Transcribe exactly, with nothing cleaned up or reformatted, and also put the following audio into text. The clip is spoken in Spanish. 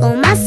con más